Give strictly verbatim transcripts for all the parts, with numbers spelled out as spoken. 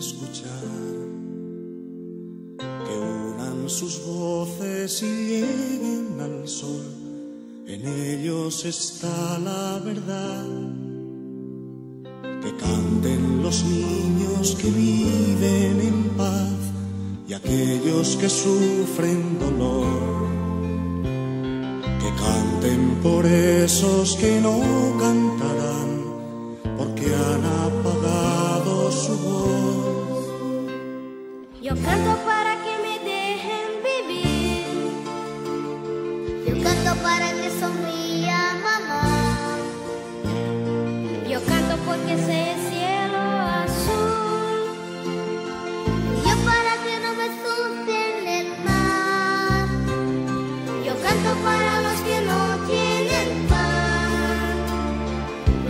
escuchar, que unan sus voces y lleguen al sol, en ellos está la verdad. Que canten los niños que viven en paz y aquellos que sufren dolor. Que canten por esos que no cantarán, porque han apagado su voz. Yo canto para que me dejen vivir. Yo canto para que sonría mamá. Yo canto porque sé cielo azul. Yo para que no me susten el mar. Yo canto para los que no tienen pan.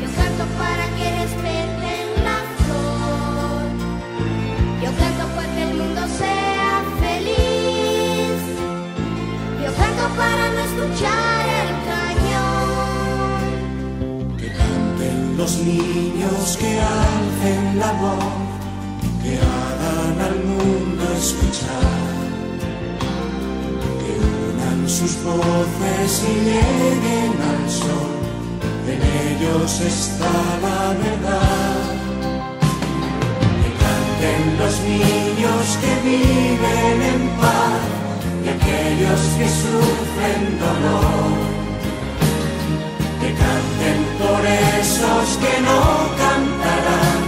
Yo canto para que respeten la flor. Yo canto para que el mundo sea feliz. Yo canto para no escuchar el cañón. Que canten los niños, que alcen la voz, que hagan al mundo escuchar. Que unan sus voces y lleguen al sol, en ellos está la verdad. Que canten los niños que viven en paz y aquellos que sufren dolor. Que canten por esos que no cantarán,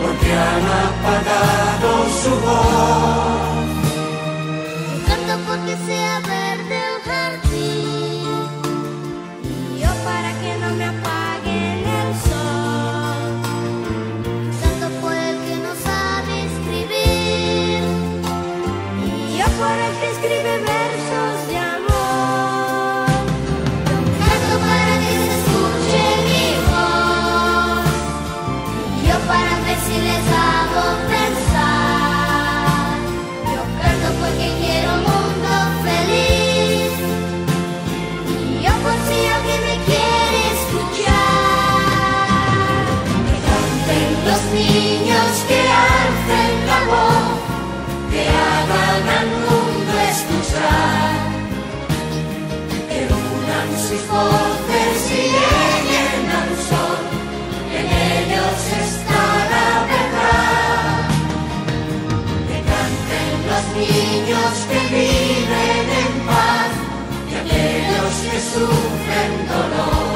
porque han apagado su voz. Yo canto porque sea verde el jardín, yo para que no me apaguen el sol. Yo canto por el que no sabe escribir, y yo por el que escribe versos de amor. Yo canto para que se escuche mi voz, y yo para ver si les hago pensar. Yo canto porque quiero un mundo feliz, y yo por si alguien me quiere escuchar. Que canten los niños, que alcen la voz, que hagan al mundo escuchar. Que unan sus voces y lleguen al sol, en ellos está la verdad. Que canten los niños que viven en paz y aquellos que sufren dolor.